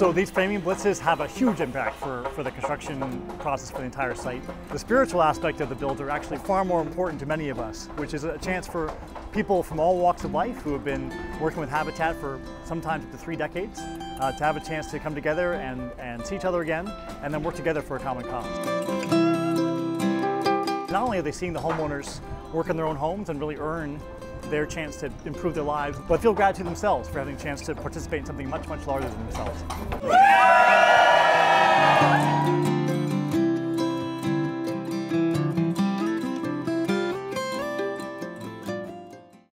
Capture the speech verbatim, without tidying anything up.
So these framing blitzes have a huge impact for, for the construction process for the entire site. The spiritual aspect of the build are actually far more important to many of us, which is a chance for people from all walks of life who have been working with Habitat for sometimes up to three decades uh, to have a chance to come together and, and see each other again and then work together for a common cause. Not only are they seeing the homeowners work in their own homes and really earn their chance to improve their lives, but feel gratitude themselves for having a chance to participate in something much, much larger than themselves.